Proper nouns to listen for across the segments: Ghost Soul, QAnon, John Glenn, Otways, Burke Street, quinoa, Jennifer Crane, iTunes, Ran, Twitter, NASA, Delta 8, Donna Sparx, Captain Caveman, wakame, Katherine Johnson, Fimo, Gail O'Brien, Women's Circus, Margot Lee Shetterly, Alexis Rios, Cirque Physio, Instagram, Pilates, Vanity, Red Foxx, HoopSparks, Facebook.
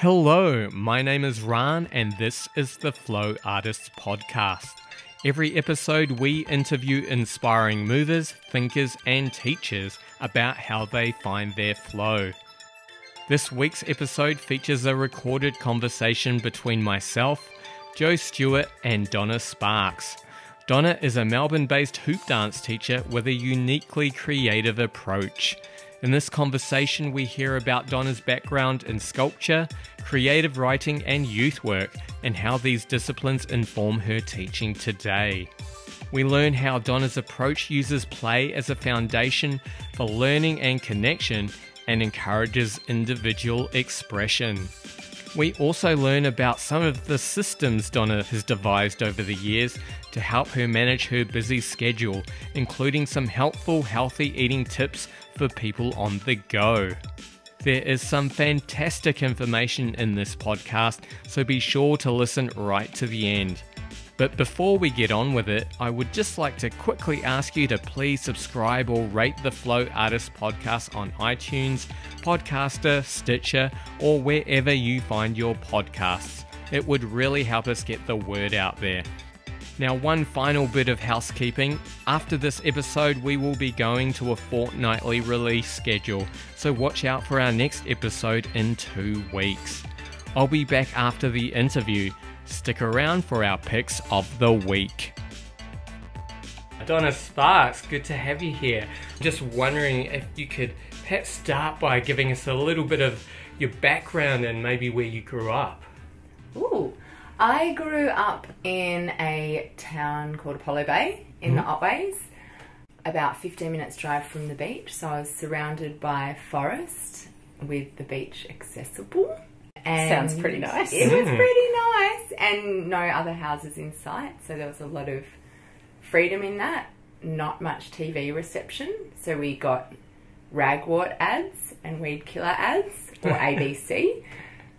Hello, my name is Ran and this is the Flow Artists Podcast. Every episode we interview inspiring movers, thinkers and teachers about how they find their flow. This week's episode features a recorded conversation between myself, Joe Stewart and Donna Sparx. Donna is a Melbourne-based hoop dance teacher with a uniquely creative approach. In this conversation, we hear about Donna's background in sculpture, creative writing and youth work, and how these disciplines inform her teaching today. We learn how Donna's approach uses play as a foundation for learning and connection and encourages individual expression. We also learn about some of the systems Donna has devised over the years to help her manage her busy schedule, including some helpful healthy eating tips for people on the go. There is some fantastic information in this podcast, so be sure to listen right to the end. But before we get on with it, I would just like to quickly ask you to please subscribe or rate the Flow Artists Podcast on iTunes, Podcaster, Stitcher, or wherever you find your podcasts. It would really help us get the word out there. Now, one final bit of housekeeping. After this episode, we will be going to a fortnightly release schedule, so watch out for our next episode in 2 weeks. I'll be back after the interview. Stick around for our picks of the week. Donna Sparx, good to have you here. Just wondering if you could perhaps start by giving us a little bit of your background and maybe where you grew up. Ooh, I grew up in a town called Apollo Bay in the Otways, about 15 minutes drive from the beach. So I was surrounded by forest with the beach accessible. And sounds pretty nice. It was pretty nice and no other houses in sight, so there was a lot of freedom in that. Not much TV reception, so we got ragwort ads and weed killer ads, or ABC.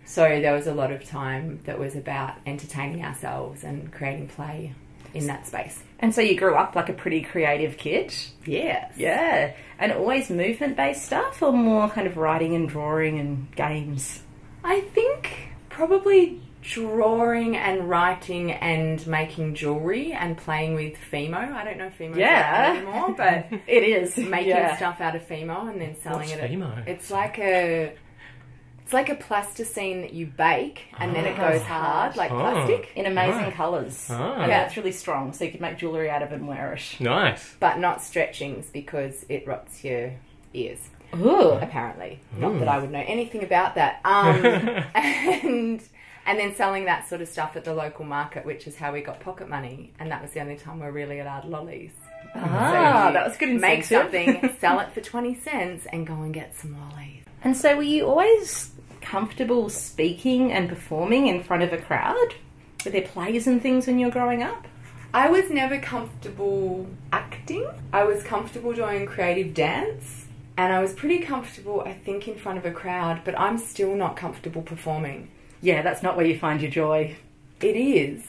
So there was a lot of time that was about entertaining ourselves and creating play in that space. And so you grew up like a pretty creative kid? Yes. Yeah. And always movement-based stuff, or more kind of writing and drawing and games? I think probably drawing and writing and making jewellery and playing with Fimo. I don't know if Fimo is around anymore, but it is. Making stuff out of Fimo and then selling What's Fimo? It's like a plasticine that you bake and then it goes hard, like plastic. In amazing colours. Yeah, it's really strong, so you could make jewellery out of it and wear it. Nice. But not stretchings because it rots your ears. Ooh. Apparently. Ooh. Not that I would know anything about that. And then selling that sort of stuff at the local market, which is how we got pocket money. And that was the only time we were really allowed lollies. Ah, so that was good incentive. Make something, sell it for 20 cents and go and get some lollies. And so were you always comfortable speaking and performing in front of a crowd? Were there plays and things when you were growing up? I was never comfortable acting. I was comfortable doing creative dance. And I was pretty comfortable, I think, in front of a crowd, but I'm still not comfortable performing. Yeah, that's not where you find your joy. It is.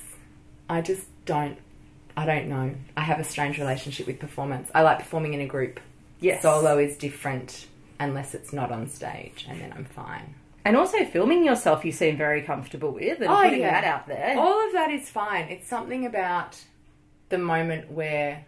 I don't know. I have a strange relationship with performance. I like performing in a group. Yes. Solo is different, unless it's not on stage, and then I'm fine. And also filming yourself you seem very comfortable with, and putting that out there. All of that is fine. It's something about the moment where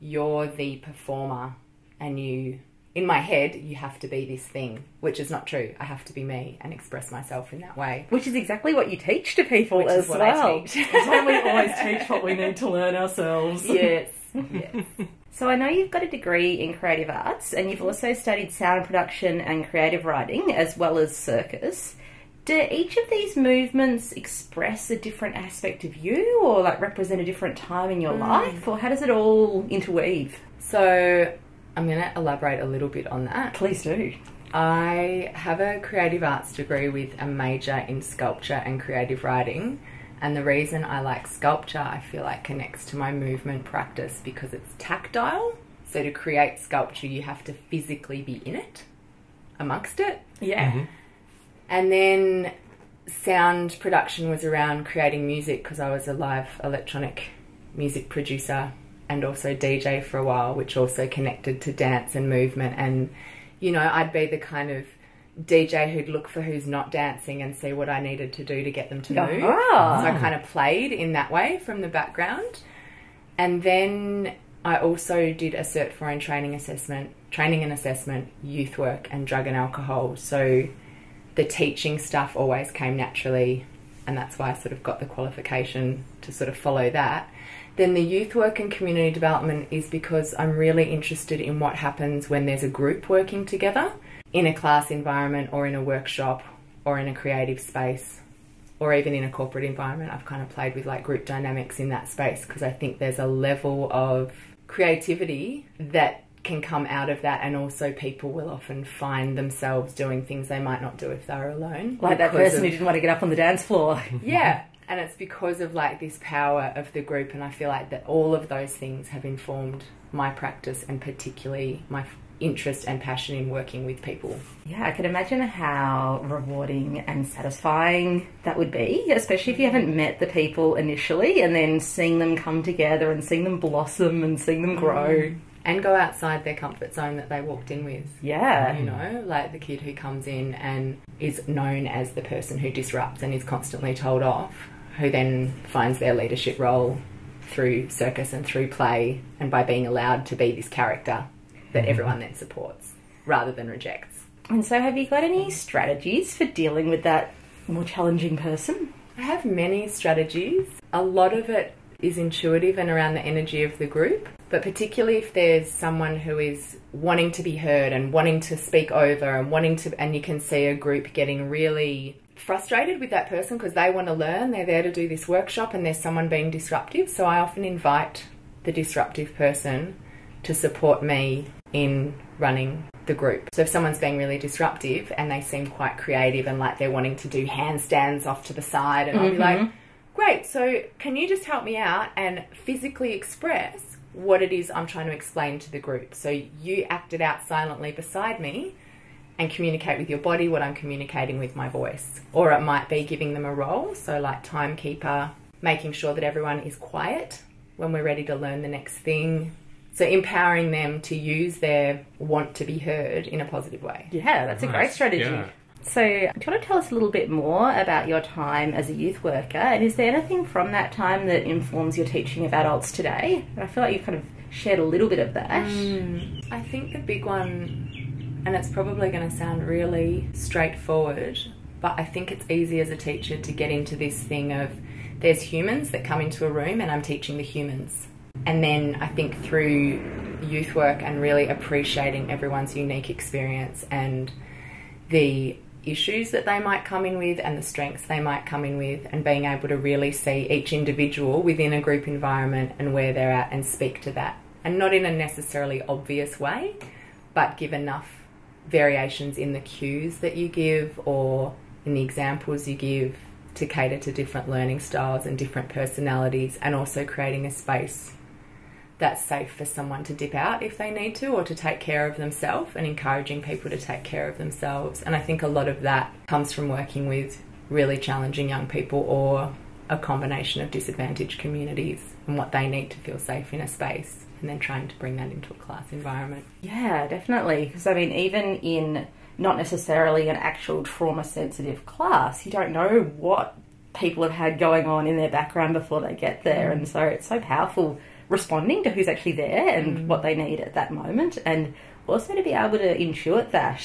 you're the performer and you... In my head, you have to be this thing, which is not true. I have to be me and express myself in that way. Which is exactly what you teach to people as well. Which is what I teach. That's why we always teach what we need to learn ourselves. Yes. Yes. So I know you've got a degree in creative arts and you've also studied sound production and creative writing as well as circus. Do each of these movements express a different aspect of you or like represent a different time in your life? Or how does it all interweave? So... I'm going to elaborate a little bit on that. Please do. I have a creative arts degree with a major in sculpture and creative writing. And the reason I like sculpture, I feel like connects to my movement practice because it's tactile. So to create sculpture, you have to physically be in it, amongst it. Yeah. Mm-hmm. And then sound production was around creating music because I was a live electronic music producer and also DJ for a while, which also connected to dance and movement. And, you know, I'd be the kind of DJ who'd look for who's not dancing and see what I needed to do to get them to move. So I kind of played in that way from the background. And then I also did a Cert 4 in training and assessment, youth work and drug and alcohol. So the teaching stuff always came naturally, and that's why I sort of got the qualification to sort of follow that. Then the youth work and community development is because I'm really interested in what happens when there's a group working together in a class environment or in a workshop or in a creative space or even in a corporate environment. I've kind of played with like group dynamics in that space because I think there's a level of creativity that can come out of that, and also people will often find themselves doing things they might not do if they're alone. Like that person who didn't want to get up on the dance floor. Yeah, and it's because of like this power of the group, and I feel like that all of those things have informed my practice and particularly my interest and passion in working with people. Yeah, I could imagine how rewarding and satisfying that would be, especially if you haven't met the people initially and then seeing them come together and seeing them blossom and seeing them grow. And go outside their comfort zone that they walked in with. Yeah. You know, like the kid who comes in and is known as the person who disrupts and is constantly told off, who then finds their leadership role through circus and through play and by being allowed to be this character that everyone then supports rather than rejects. And so have you got any strategies for dealing with that more challenging person? I have many strategies. A lot of it is intuitive and around the energy of the group, but particularly if there's someone who is wanting to be heard and wanting to speak over and wanting to, and you can see a group getting really frustrated with that person because they want to learn, they're there to do this workshop, and there's someone being disruptive. So I often invite the disruptive person to support me in running the group. So if someone's being really disruptive and they seem quite creative and like they're wanting to do handstands off to the side, and I'll be like, great, so can you just help me out and physically express what it is I'm trying to explain to the group? So you act it out silently beside me and communicate with your body what I'm communicating with my voice. Or it might be giving them a role, so like timekeeper, making sure that everyone is quiet when we're ready to learn the next thing. So empowering them to use their want to be heard in a positive way. Yeah, that's a great strategy. Yeah. So, do you want to tell us a little bit more about your time as a youth worker? And is there anything from that time that informs your teaching of adults today? And I feel like you've kind of shared a little bit of that. I think the big one, and it's probably going to sound really straightforward, but I think it's easy as a teacher to get into this thing of there's humans that come into a room and I'm teaching the humans. And then I think through youth work and really appreciating everyone's unique experience and the issues that they might come in with and the strengths they might come in with, and being able to really see each individual within a group environment and where they're at and speak to that. And not in a necessarily obvious way, but give enough variations in the cues that you give or in the examples you give to cater to different learning styles and different personalities, and also creating a space that's safe for someone to dip out if they need to, or to take care of themselves, and encouraging people to take care of themselves. And I think a lot of that comes from working with really challenging young people or a combination of disadvantaged communities and what they need to feel safe in a space, and then trying to bring that into a class environment. Yeah, definitely. Because I mean, even in not necessarily an actual trauma-sensitive class, you don't know what people have had going on in their background before they get there. And so it's so powerful responding to who's actually there and what they need at that moment, and also to be able to intuit that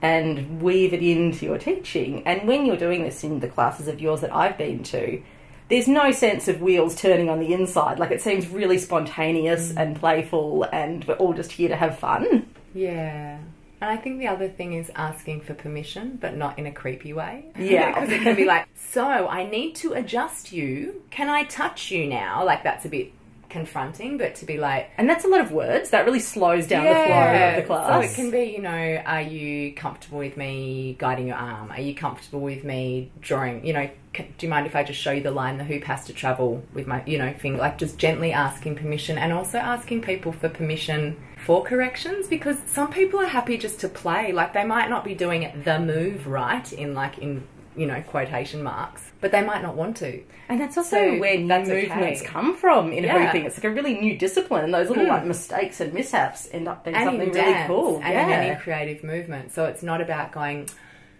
and weave it into your teaching. And when you're doing this in the classes of yours that I've been to, there's no sense of wheels turning on the inside. Like, it seems really spontaneous and playful, and we're all just here to have fun. Yeah. And I think the other thing is asking for permission, but not in a creepy way. Yeah. Because it can be like, so I need to adjust you. Can I touch you now? Like, that's a bit confronting, but to be like... And that's a lot of words. That really slows down the flow of the class. So it can be, you know, are you comfortable with me guiding your arm? Are you comfortable with me drawing? You know, do you mind if I just show you the line the hoop has to travel with my, you know, finger? Like, just gently asking permission, and also asking people for permission for corrections, because some people are happy just to play. Like, they might not be doing the move right in, like, in you know, quotation marks, but they might not want to. And that's also where new movements come from in everything. It's like a really new discipline, and those little like mistakes and mishaps end up being something really cool. And in any creative movement. So it's not about going,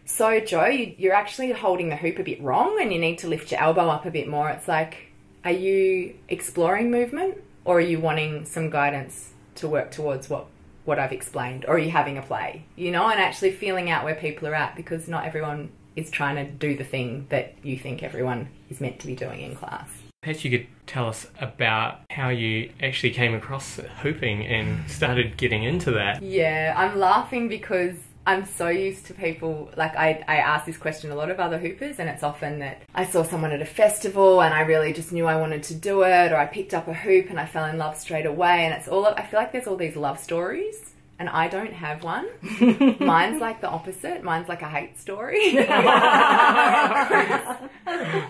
so Joe, you're actually holding the hoop a bit wrong and you need to lift your elbow up a bit more. It's like, are you exploring movement, or are you wanting some guidance to work towards what I've explained, or are you having a play, you know, and actually feeling out where people are at, because not everyone is trying to do the thing that you think everyone is meant to be doing in class. Perhaps you could tell us about how you actually came across hooping and started getting into that. Yeah, I'm laughing because I'm so used to people, like I ask this question a lot of other hoopers, and it's often that I saw someone at a festival and I really just knew I wanted to do it, or I picked up a hoop and I fell in love straight away, and it's all, I feel like there's all these love stories and I don't have one. Mine's like the opposite. Mine's like a hate story. I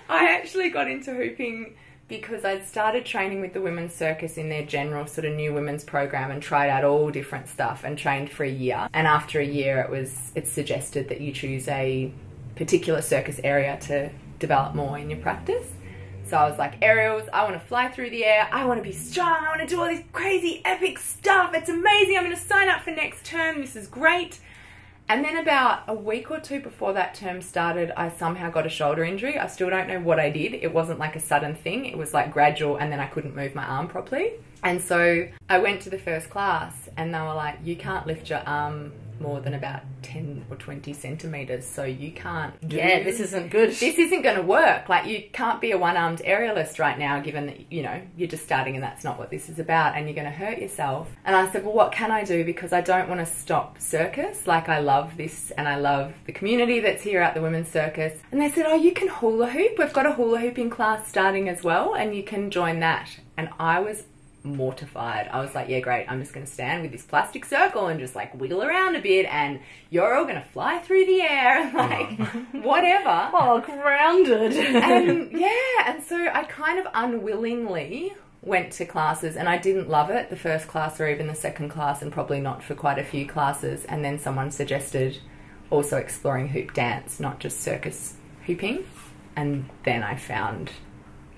actually got into hooping because I'd started training with the Women's Circus in their general sort of new women's program, and tried out all different stuff and trained for a year. And after a year, it's suggested that you choose a particular circus area to develop more in your practice. So I was like, aerials, I want to fly through the air, I want to be strong, I want to do all this crazy epic stuff, it's amazing, I'm going to sign up for next term, this is great. And then about a week or two before that term started, I somehow got a shoulder injury. I still don't know what I did. It wasn't like a sudden thing. It was like gradual, and then I couldn't move my arm properly. And so I went to the first class and they were like, you can't lift your arm more than about 10 or 20 centimetres, so you can't do... Yeah, this isn't good. This isn't going to work. Like, you can't be a one-armed aerialist right now, given that, you know, you're just starting and that's not what this is about, and you're going to hurt yourself. And I said, well, what can I do? Because I don't want to stop circus. Like, I love this and I love the community that's here at the Women's Circus. And they said, oh, you can hula hoop. We've got a hula hooping class starting as well, and you can join that. And I was mortified. I was like, yeah, great, I'm just going to stand with this plastic circle and just like wiggle around a bit, and you're all going to fly through the air and like whatever. Oh, grounded. And yeah, and so I kind of unwillingly went to classes, and I didn't love it the first class or even the second class, and probably not for quite a few classes. And then someone suggested also exploring hoop dance, not just circus hooping, and then I found...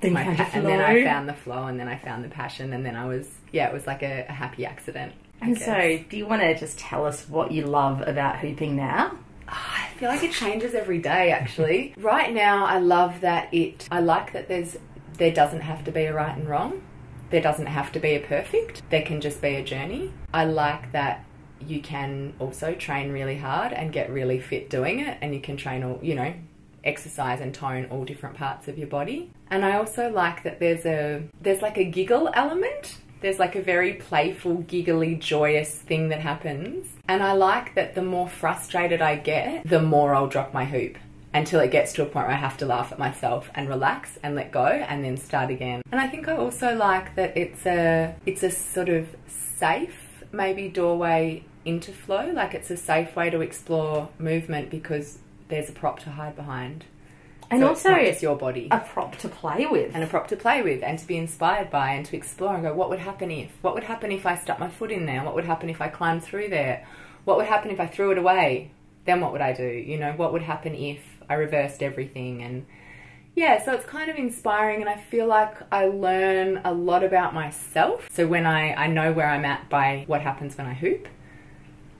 And then I found the flow, and then I found the passion, and then I was, yeah, it was like a happy accident. And so, do you want to just tell us what you love about hooping now? Oh, I feel like it changes every day, actually. Right now, I love that I like that there doesn't have to be a right and wrong. There doesn't have to be a perfect. There can just be a journey. I like that you can also train really hard and get really fit doing it, and you can train all, you know, exercise and tone all different parts of your body. And I also like that there's like a giggle element. There's like a very playful, giggly, joyous thing that happens. And I like that the more frustrated I get, the more I'll drop my hoop, until it gets to a point where I have to laugh at myself and relax and let go and then start again. And I think I also like that it's a sort of safe, maybe, doorway into flow. Like, it's a safe way to explore movement because there's a prop to hide behind. And so also it's your body. A prop to play with. And a prop to play with, and to be inspired by, and to explore and go, what would happen if? What would happen if I stuck my foot in there? What would happen if I climbed through there? What would happen if I threw it away? Then what would I do? You know, what would happen if I reversed everything? And yeah, so it's kind of inspiring, and I feel like I learn a lot about myself. So when I know where I'm at by what happens when I hoop.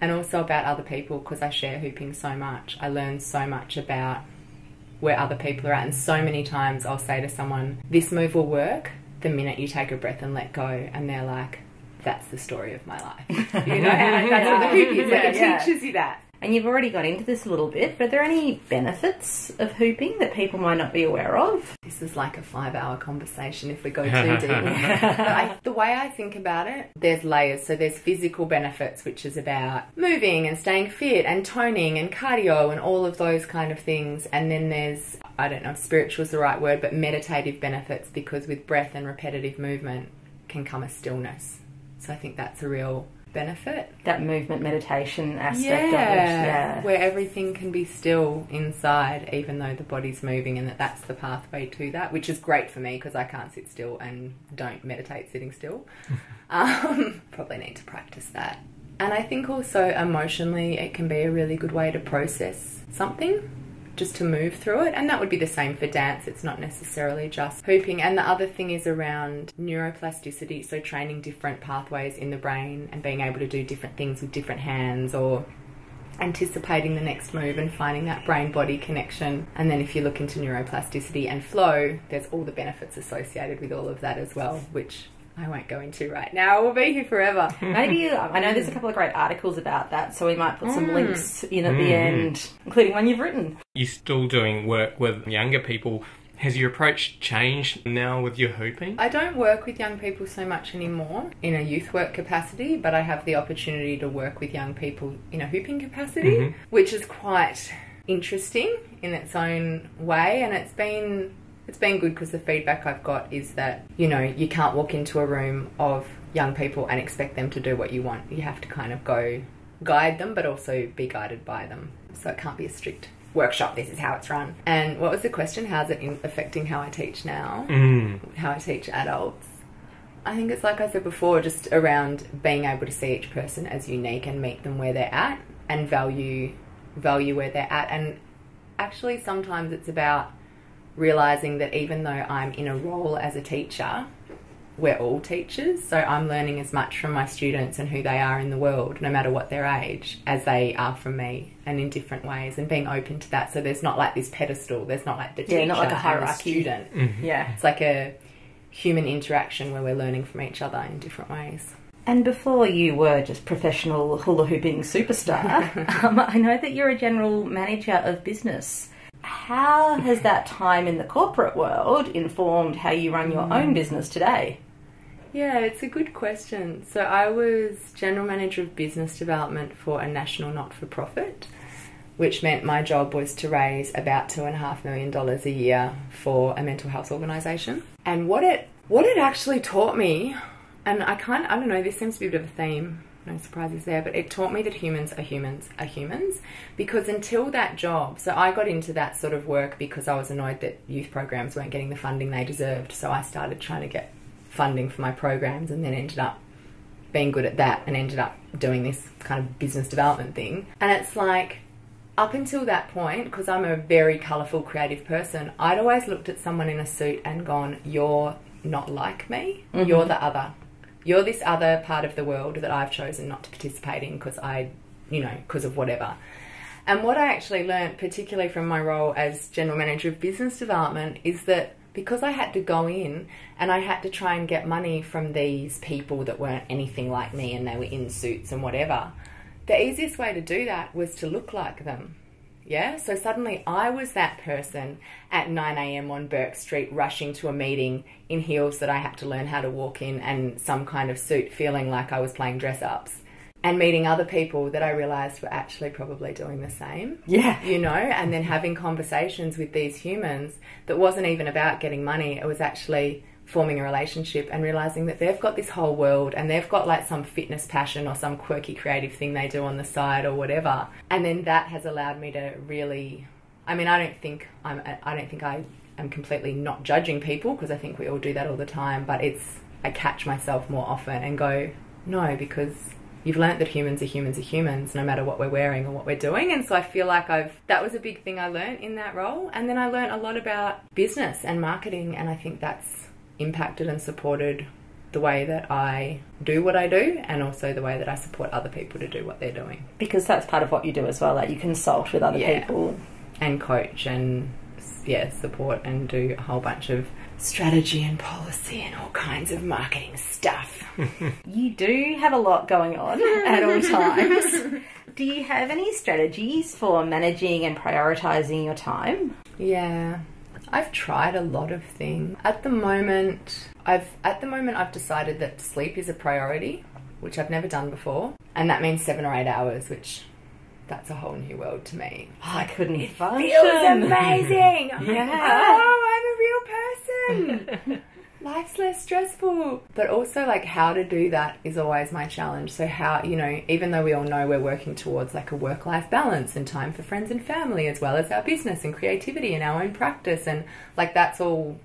And also about other people, because I share hooping so much. I learn so much about where other people are at. And so many times I'll say to someone, this move will work the minute you take a breath and let go. And they're like, that's the story of my life. You know, and that's what the hoop is. Like, it teaches you that. And you've already got into this a little bit, but are there any benefits of hooping that people might not be aware of? This is like a 5-hour conversation if we go too deep. The way I think about it, there's layers. So there's physical benefits, which is about moving and staying fit and toning and cardio and all of those kind of things. And then there's, I don't know if spiritual is the right word, but meditative benefits, because with breath and repetitive movement can come a stillness. So I think that's a real benefit, that movement meditation aspect of it, where everything can be still inside, even though the body's moving, and that's the pathway to that, which is great for me because I can't sit still and don't meditate sitting still. Probably need to practice that. And I think also emotionally it can be a really good way to process something, just to move through it. And that would be the same for dance. It's not necessarily just hooping. And the other thing is around neuroplasticity, so training different pathways in the brain and being able to do different things with different hands, or anticipating the next move and finding that brain-body connection. And then if you look into neuroplasticity and flow, there's all the benefits associated with all of that as well, which I won't go into right now. We'll be here forever. Maybe, I know there's a couple of great articles about that, so we might put some links in at the end, including one you've written. You're still doing work with younger people. Has your approach changed now with your hooping? I don't work with young people so much anymore in a youth work capacity, but I have the opportunity to work with young people in a hooping capacity, which is quite interesting in its own way. And it's been good, because the feedback I've got is that, you know, you can't walk into a room of young people and expect them to do what you want. You have to kind of go guide them, but also be guided by them. So it can't be a strict workshop, this is how it's run. And what was the question? How's it affecting how I teach now? How I teach adults? I think it's, like I said before, just around being able to see each person as unique and meet them where they're at, and value where they're at. And actually sometimes it's about realising that even though I'm in a role as a teacher, we're all teachers, so I'm learning as much from my students and who they are in the world, no matter what their age, as they are from me, and in different ways, and being open to that. So there's not like this pedestal, there's not like the teacher, not like a hierarchy. Student. Yeah, it's like a human interaction where we're learning from each other in different ways. And before you were just professional hula hooping superstar, I know that you're a general manager of business. How has that time in the corporate world informed how you run your own business today? Yeah, it's a good question. So I was General Manager of Business Development for a national not-for-profit, which meant my job was to raise about $2.5 million a year for a mental health organisation. And what it actually taught me, and I don't know, this seems to be a bit of a theme, no surprises there, but it taught me that humans are humans, because until that job, so I got into that sort of work because I was annoyed that youth programs weren't getting the funding they deserved, so I started trying to get funding for my programs, and then ended up being good at that and ended up doing this kind of business development thing. And it's like, up until that point, because I'm a very colourful, creative person, I'd always looked at someone in a suit and gone, you're not like me, you're the other. You're this other part of the world that I've chosen not to participate in because because of whatever. And what I actually learnt, particularly from my role as General Manager of Business Development, is that because I had to go in and I had to try and get money from these people that weren't anything like me and they were in suits and whatever, the easiest way to do that was to look like them. Yeah, so suddenly I was that person at 9 a.m. on Burke Street rushing to a meeting in heels that I had to learn how to walk in and some kind of suit, feeling like I was playing dress-ups, and meeting other people that I realised were actually probably doing the same. Yeah. You know, and then having conversations with these humans that wasn't even about getting money. It was actually forming a relationship and realising that they've got this whole world and they've got like some fitness passion or some quirky creative thing they do on the side or whatever. And then that has allowed me to really, I mean, I don't think I am completely not judging people, because I think we all do that all the time, but I catch myself more often and go, no, because you've learnt that humans are humans, no matter what we're wearing or what we're doing. And so I feel like that was a big thing I learnt in that role. And then I learnt a lot about business and marketing, and I think that's impacted and supported the way that I do what I do, and also the way that I support other people to do what they're doing. Because that's part of what you do as well, like you consult with other people. And coach and, support and do a whole bunch of strategy and policy and all kinds of marketing stuff. You do have a lot going on at all times. Do you have any strategies for managing and prioritising your time? Yeah. I've tried a lot of things. At the moment I've decided that sleep is a priority, which I've never done before. And that means 7 or 8 hours, which that's a whole new world to me. Oh, I couldn't function. It feels amazing. Oh, I'm a real person. Life's less stressful. But also, like, how to do that is always my challenge. So how, you know, even though we all know we're working towards like a work-life balance and time for friends and family, as well as our business and creativity and our own practice, and like that's all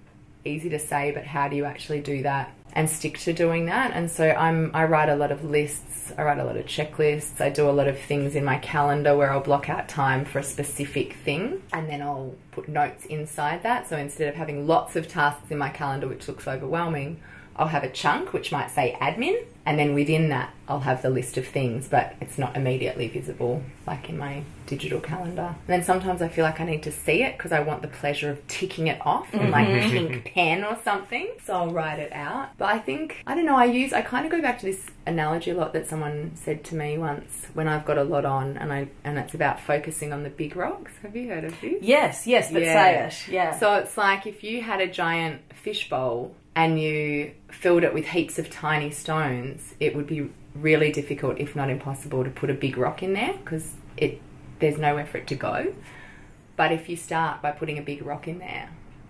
easy to say, but how do you actually do that and stick to doing that. And so I write a lot of lists, I write a lot of checklists, I do a lot of things in my calendar where I'll block out time for a specific thing, and then I'll put notes inside that. So instead of having lots of tasks in my calendar, which looks overwhelming, I'll have a chunk which might say admin, and then within that I'll have the list of things, but it's not immediately visible like in my digital calendar. And then sometimes I feel like I need to see it because I want the pleasure of ticking it off in like a pink pen or something. So I'll write it out. But I think, I don't know, I kind of go back to this analogy a lot that someone said to me once when I've got a lot on, and it's about focusing on the big rocks. Have you heard of this? Yes, yes, but yeah. Say it. Yeah. So it's like if you had a giant fishbowl and you filled it with heaps of tiny stones, it would be really difficult, if not impossible, to put a big rock in there because there's nowhere for it to go. But if you start by putting a big rock in there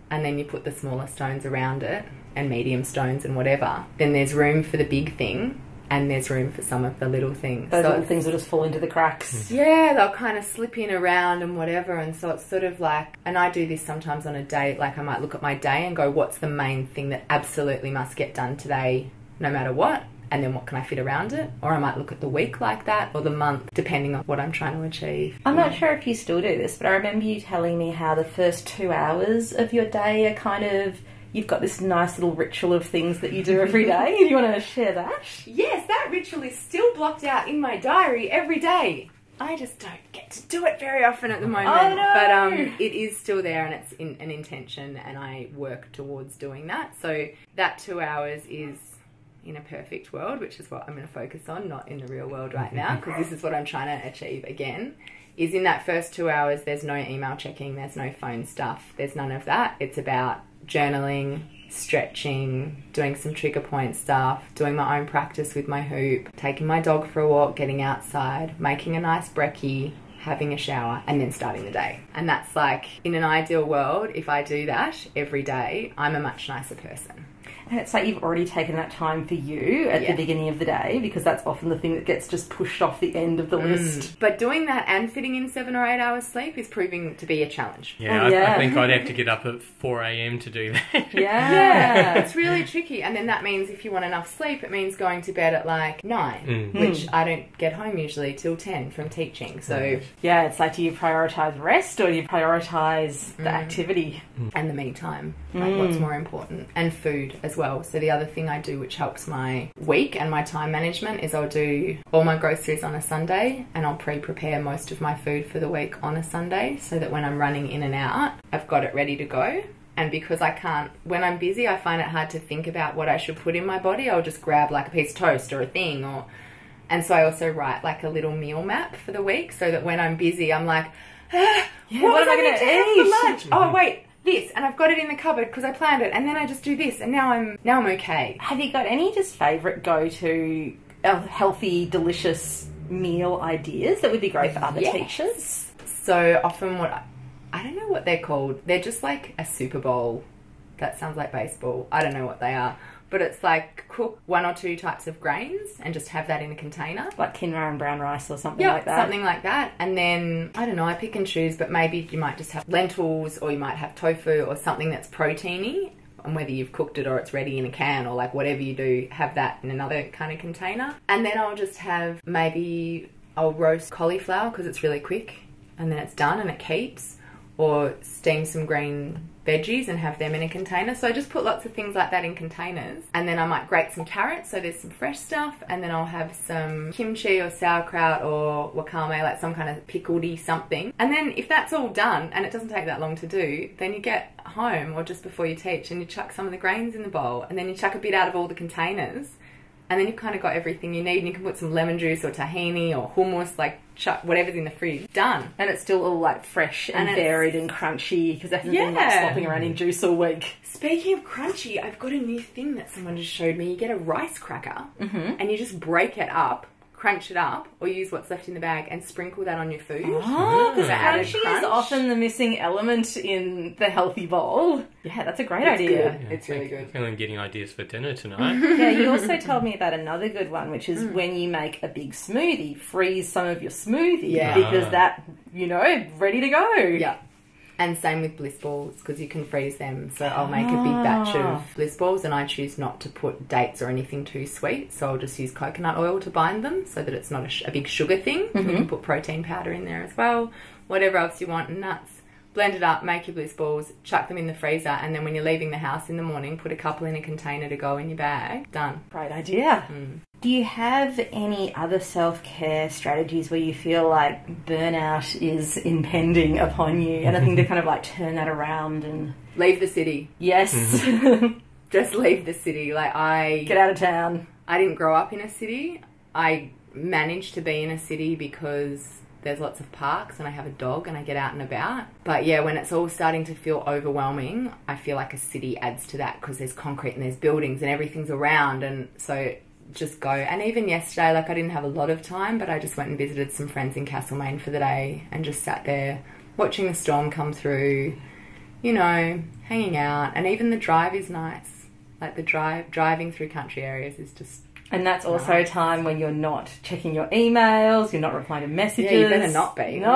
and then you put the smaller stones around it and medium stones and whatever, then there's room for the big thing and there's room for some of the little things. Those little things will just fall into the cracks. Yeah, they'll kind of slip in around and whatever. And so it's sort of like, and I do this sometimes on a day, like I might look at my day and go, what's the main thing that absolutely must get done today no matter what? And then what can I fit around it? Or I might look at the week like that, or the month, depending on what I'm trying to achieve. I'm not sure if you still do this, but I remember you telling me how the first 2 hours of your day are kind of, you've got this nice little ritual of things that you do every day. If you want to share that? Yes, that ritual is still blocked out in my diary every day. I just don't get to do it very often at the moment. Oh, no. But it is still there, and it's an intention, and I work towards doing that. So that 2 hours is, in a perfect world, which is what I'm going to focus on, not in the real world right now, because this is what I'm trying to achieve again, is in that first 2 hours there's no email checking, there's no phone stuff, there's none of that. It's about journaling, stretching, doing some trigger point stuff, doing my own practice with my hoop, taking my dog for a walk, getting outside, making a nice brekkie, having a shower, and then starting the day. And that's like, in an ideal world, if I do that every day, I'm a much nicer person. And it's like you've already taken that time for you at the beginning of the day, because that's often the thing that gets just pushed off the end of the list. But doing that and fitting in 7 or 8 hours sleep is proving to be a challenge. Yeah, I think I'd have to get up at 4 a.m. to do that. Yeah, it's really tricky. And then that means if you want enough sleep, it means going to bed at like 9, which I don't get home usually till 10 from teaching. So yeah, it's like, do you prioritise rest or do you prioritise the activity and the me time? Like what's more important? And food as well. So the other thing I do which helps my week and my time management is I'll do all my groceries on a Sunday, and I'll pre-prepare most of my food for the week on a Sunday so that when I'm running in and out, I've got it ready to go. And because I can't, when I'm busy, I find it hard to think about what I should put in my body. I'll just grab like a piece of toast or a thing, or, and so I also write like a little meal map for the week so that when I'm busy, I'm like, what am I going to eat for lunch? Oh wait, this, and I've got it in the cupboard because I planned it, and then I just do this, and now I'm okay. Have you got any just favourite go-to healthy, delicious meal ideas that would be great for other teachers? So often what I don't know what they're called. They're just like a Super Bowl. That sounds like baseball. I don't know what they are. But it's like cook 1 or 2 types of grains and just have that in a container. Like quinoa and brown rice or something like that. Something like that. And then, I don't know, I pick and choose, but maybe you might just have lentils, or you might have tofu or something that's proteiny. And whether you've cooked it or it's ready in a can, or like whatever you do, have that in another kind of container. And then I'll just have, maybe I'll roast cauliflower because it's really quick and then it's done and it keeps. Or steam some green veggies and have them in a container. So I just put lots of things like that in containers. And then I might grate some carrots, so there's some fresh stuff. And then I'll have some kimchi or sauerkraut or wakame, like some kind of pickledy something. And then if that's all done, and it doesn't take that long to do, then you get home or just before you teach and you chuck some of the grains in the bowl. And then you chuck a bit out of all the containers. And then you've kind of got everything you need, and you can put some lemon juice or tahini or hummus, like chuck whatever's in the fridge, done. And it's still all like fresh and varied and crunchy, because it hasn't been like slopping around in juice all week. Speaking of crunchy, I've got a new thing that someone just showed me. You get a rice cracker and you just break it up, crunch it up, or use what's left in the bag and sprinkle that on your food. Oh, because crunchy is often the missing element in the healthy bowl. Yeah, that's a great idea. Yeah, it's really good. I'm getting ideas for dinner tonight. Yeah, you also told me about another good one, which is when you make a big smoothie, freeze some of your smoothie because that, you know, ready to go. Yeah. And same with bliss balls, because you can freeze them. So I'll make a big batch of bliss balls, and I choose not to put dates or anything too sweet. So I'll just use coconut oil to bind them so that it's not a big sugar thing. Mm-hmm. You can put protein powder in there as well, whatever else you want, nuts. Blend it up, make your bliss balls, chuck them in the freezer, and then when you're leaving the house in the morning, put a couple in a container to go in your bag. Done. Great idea. Mm. Do you have any other self-care strategies where you feel like burnout is impending upon you? Anything to kind of like turn that around and... Leave the city. Yes. Mm-hmm. Just leave the city. Like Get out of town. I didn't grow up in a city. I managed to be in a city because... There's lots of parks and I have a dog and I get out and about. But yeah, when it's all starting to feel overwhelming, I feel like a city adds to that because there's concrete and there's buildings and everything's around, and so just go. And even yesterday, like I didn't have a lot of time, but I just went and visited some friends in Castlemaine for the day and just sat there watching the storm come through, you know, hanging out. And even the drive is nice. Like the driving through country areas is just... And that's also a time when you're not checking your emails, you're not replying to messages. Yeah, you better not be. No.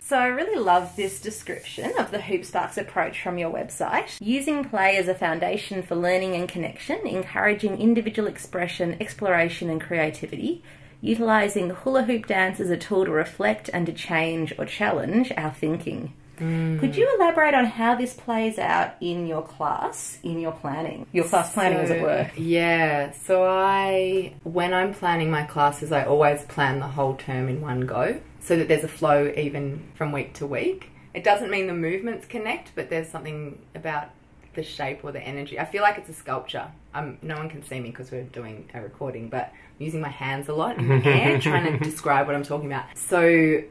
So I really love this description of the HoopSparks approach from your website. Using play as a foundation for learning and connection, encouraging individual expression, exploration and creativity, utilising the hula hoop dance as a tool to reflect and to change or challenge our thinking. Mm. Could you elaborate on how this plays out in your class, in your planning? Your class planning, as it were. Yeah. So when I'm planning my classes, I always plan the whole term in one go so that there's a flow even from week to week. It doesn't mean the movements connect, but there's something about the shape or the energy. I feel like it's a sculpture. No one can see me because we're doing a recording, but I'm using my hands a lot and my hair trying to describe what I'm talking about. So...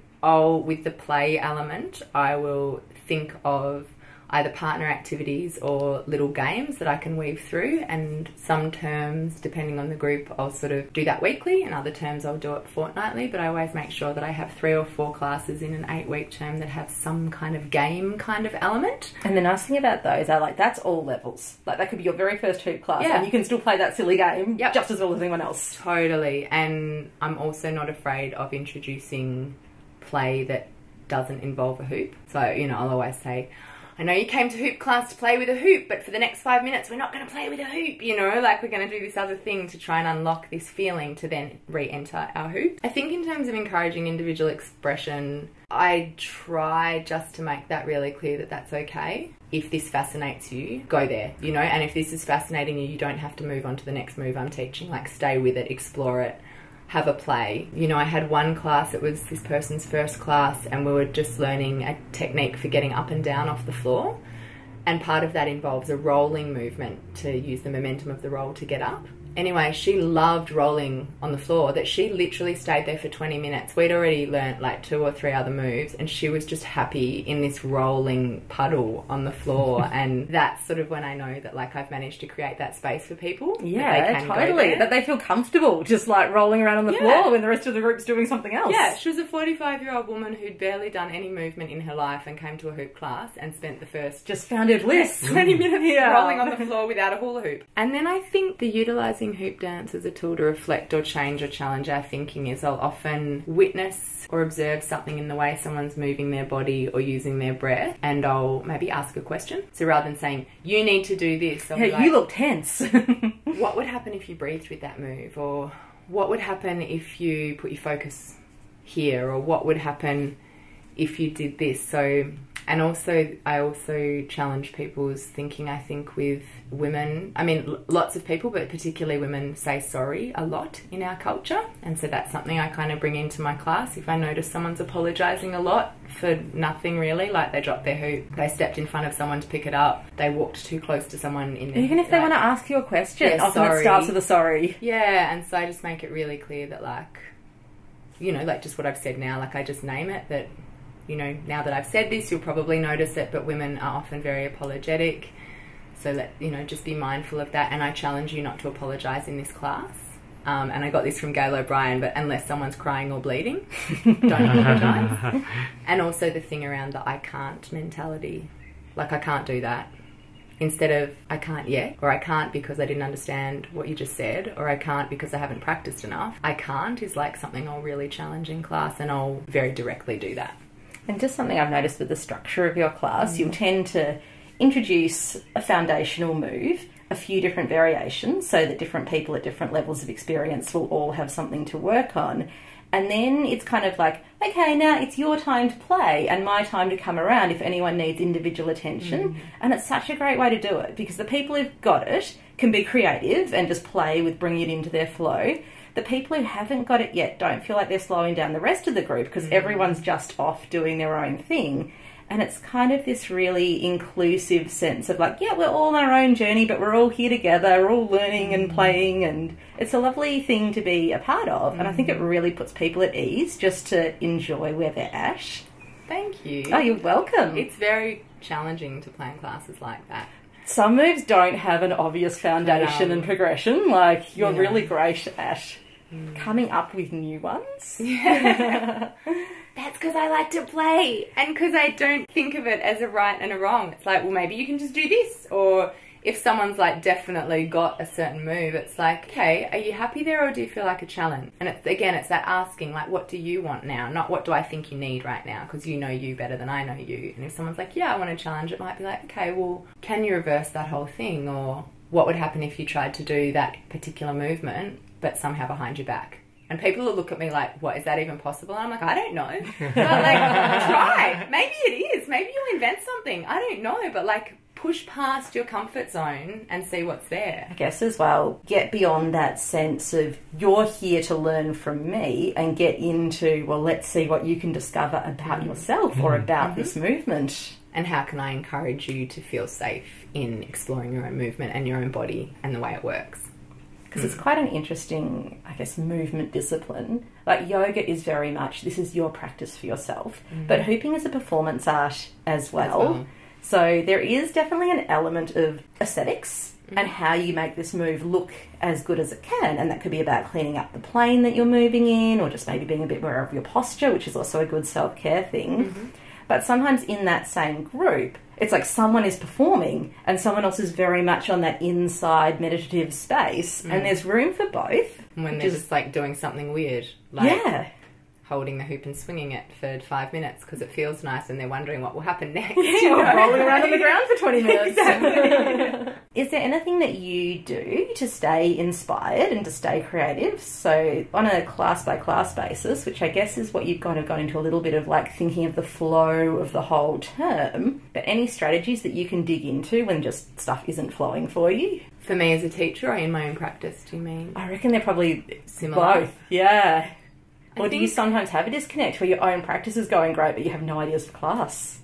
with the play element, I will think of either partner activities or little games that I can weave through, and some terms, depending on the group, I'll sort of do that weekly, and other terms I'll do it fortnightly, but I always make sure that I have 3 or 4 classes in an 8-week term that have some kind of game kind of element. And the nice thing about those are, like, that's all levels. Like, that could be your very first hoop class, yeah, and you can still play that silly game just as well as anyone else. Totally. And I'm also not afraid of introducing... play that doesn't involve a hoop. So, you know, I'll always say, I know you came to hoop class to play with a hoop, but for the next 5 minutes we're not going to play with a hoop, you know, like we're going to do this other thing to try and unlock this feeling to then re-enter our hoop. I think in terms of encouraging individual expression, I try just to make that really clear that that's okay. If this fascinates you, go there, you know, and if this is fascinating you, you don't have to move on to the next move I'm teaching. Like, stay with it, explore it. Have a play. You know, I had one class, it was this person's first class, and we were just learning a technique for getting up and down off the floor, and part of that involves a rolling movement to use the momentum of the roll to get up. Anyway, she loved rolling on the floor, that she literally stayed there for 20 minutes. We'd already learnt like 2 or 3 other moves, and she was just happy in this rolling puddle on the floor. And that's sort of when I know that, like, I've managed to create that space for people. Yeah, that they can totally. That they feel comfortable just like rolling around on the floor when the rest of the group's doing something else. Yeah, she was a 45-year-old woman who'd barely done any movement in her life and came to a hoop class and spent the first... Just founded bliss. 20 minutes rolling on the floor without a hula hoop. And then I think the utilising hoop dance as a tool to reflect or change or challenge our thinking is I'll often witness or observe something in the way someone's moving their body or using their breath, and I'll maybe ask a question. So rather than saying, you need to do this, I'll be like, you look tense. What would happen if you breathed with that move? Or what would happen if you put your focus here? Or what would happen if you did this? So... And also, I also challenge people's thinking, I think, with women. I mean, lots of people, but particularly women, say sorry a lot in our culture. And so that's something I kind of bring into my class. If I notice someone's apologising a lot for nothing really, like they dropped their hoop, they stepped in front of someone to pick it up, they walked too close to someone in their... Even if they want to ask you a question, often it starts with a sorry. Yeah, and so I just make it really clear that, like, you know, like just what I've said now, like I just name it, that... You know, now that I've said this, you'll probably notice it, but women are often very apologetic. So, you know, just be mindful of that. And I challenge you not to apologise in this class. And I got this from Gail O'Brien, but unless someone's crying or bleeding, don't apologise. And also the thing around the I can't mentality. Like, I can't do that. Instead of I can't yet, or I can't because I didn't understand what you just said, or I can't because I haven't practised enough. I can't is like something I'll really challenge in class, and I'll very directly do that. And just something I've noticed with the structure of your class, you'll tend to introduce a foundational move, a few different variations, so that different people at different levels of experience will all have something to work on. And then it's kind of like, okay, now it's your time to play and my time to come around if anyone needs individual attention. And it's such a great way to do it, because the people who've got it can be creative and just play with bringing it into their flow. The people who haven't got it yet don't feel like they're slowing down the rest of the group, because everyone's just off doing their own thing. And it's kind of this really inclusive sense of like, yeah, we're all on our own journey, but we're all here together, we're all learning and playing, and it's a lovely thing to be a part of. And I think it really puts people at ease just to enjoy where they're at. Thank you. Oh, you're welcome. It's very challenging to play in classes like that. Some moves don't have an obvious foundation and progression, like you're really great at coming up with new ones. Yeah. That's because I like to play, and because I don't think of it as a right and a wrong. It's like, well, maybe you can just do this. Or if someone's like definitely got a certain move, it's like, okay, are you happy there, or do you feel like a challenge? And it's, again, it's that asking, like, what do you want now? Not what do I think you need right now, because you know you better than I know you. And if someone's like, yeah, I want a challenge, it might be like, okay, well, can you reverse that whole thing? Or what would happen if you tried to do that particular movement, but somehow behind your back? And people will look at me like, what, is that even possible? And I'm like, I don't know. But like, try. Maybe it is. Maybe you'll invent something. I don't know. But like, push past your comfort zone and see what's there. I guess as well, get beyond that sense of you're here to learn from me, and get into, well, let's see what you can discover about yourself or about this movement. And how can I encourage you to feel safe in exploring your own movement and your own body and the way it works? Because it's quite an interesting, I guess, movement discipline. Like, yoga is very much, this is your practice for yourself. But hooping is a performance art as well. So there is definitely an element of aesthetics and how you make this move look as good as it can. And that could be about cleaning up the plane that you're moving in, or just maybe being a bit aware of your posture, which is also a good self-care thing. But sometimes in that same group, it's like someone is performing and someone else is very much on that inside meditative space, and there's room for both. And when they're just like doing something weird, like holding the hoop and swinging it for 5 minutes because it feels nice, and they're wondering what will happen next. Or rolling around on the ground for 20 minutes. Exactly. Is there anything that you do to stay inspired and to stay creative? So on a class-by-class basis, which I guess is what you've kind of gone into a little bit of, like thinking of the flow of the whole term, but any strategies that you can dig into when just stuff isn't flowing for you? For me as a teacher, or in my own practice, do you mean? I reckon they're probably similar. Both, yeah. Or do you sometimes have a disconnect where your own practice is going great but you have no ideas for class?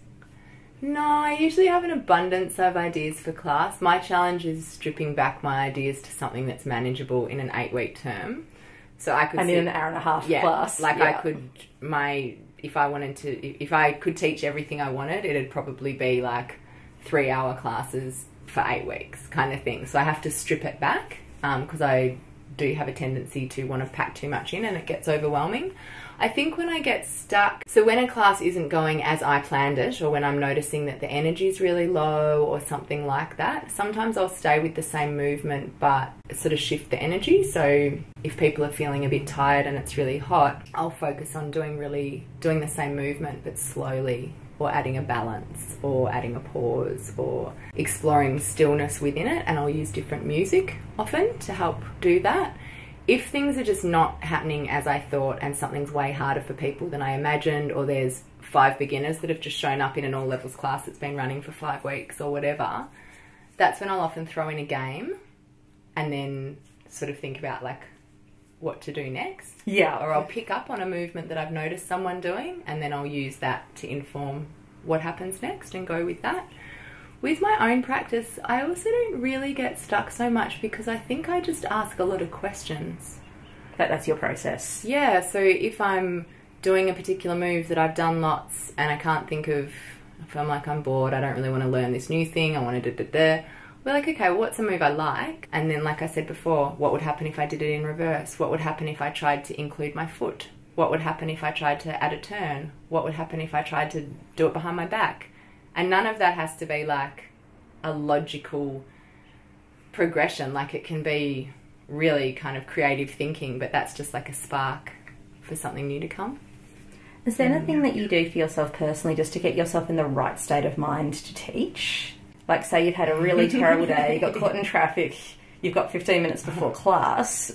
No, I usually have an abundance of ideas for class. My challenge is stripping back my ideas to something that's manageable in an 8-week term. So I could and sit in an hour-and-a-half class. Like I could, if I could teach everything I wanted, it'd probably be like 3-hour classes for 8 weeks kind of thing. So I have to strip it back because I do have a tendency to want to pack too much in, and it gets overwhelming. I think when I get stuck, so when a class isn't going as I planned it, or when I'm noticing that the energy's really low or something like that, sometimes I'll stay with the same movement but sort of shift the energy. So if people are feeling a bit tired and it's really hot, I'll focus on doing the same movement but slowly, or adding a balance, or adding a pause, or exploring stillness within it. And I'll use different music often to help do that. If things are just not happening as I thought, and something's way harder for people than I imagined, or there's 5 beginners that have just shown up in an all levels class that's been running for 5 weeks or whatever, that's when I'll often throw in a game and then sort of think about like what to do next. Yeah. Or I'll pick up on a movement that I've noticed someone doing, and then I'll use that to inform what happens next and go with that. With my own practice, I also don't really get stuck so much because I think I just ask a lot of questions. That's your process. Yeah, so if I'm doing a particular move that I've done lots and I can't think of, I feel like I'm bored, I don't really want to learn this new thing, I want to da-da-da. We're like, okay, well, what's a move I like? And then, like I said before, what would happen if I did it in reverse? What would happen if I tried to include my foot? What would happen if I tried to add a turn? What would happen if I tried to do it behind my back? And none of that has to be like a logical progression. Like, it can be really kind of creative thinking, but that's just like a spark for something new to come. Is there anything that you do for yourself personally just to get yourself in the right state of mind to teach? Like, say you've had a really terrible day, you got caught in traffic, you've got 15 minutes before class.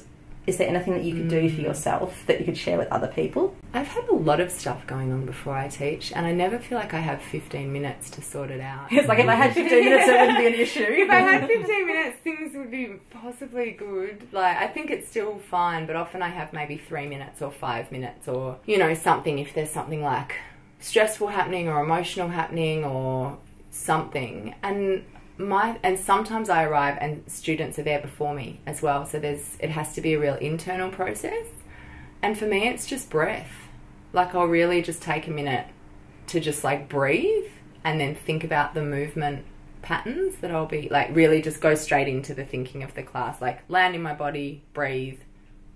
Is there anything that you could do for yourself that you could share with other people? I've had a lot of stuff going on before I teach, and I never feel like I have 15 minutes to sort it out. It's like, if I had 15 minutes, it wouldn't be an issue. If I had 15 minutes, things would be possibly good. Like, I think it's still fine, but often I have maybe 3 minutes or 5 minutes or, you know, something, if there's something like stressful happening or emotional happening or something. And sometimes I arrive and students are there before me as well, so it has to be a real internal process. And for me, it's just breath. Like, I'll really just take a minute to just like breathe and then think about the movement patterns that I'll be like, really just go straight into the thinking of the class, like land in my body, breathe,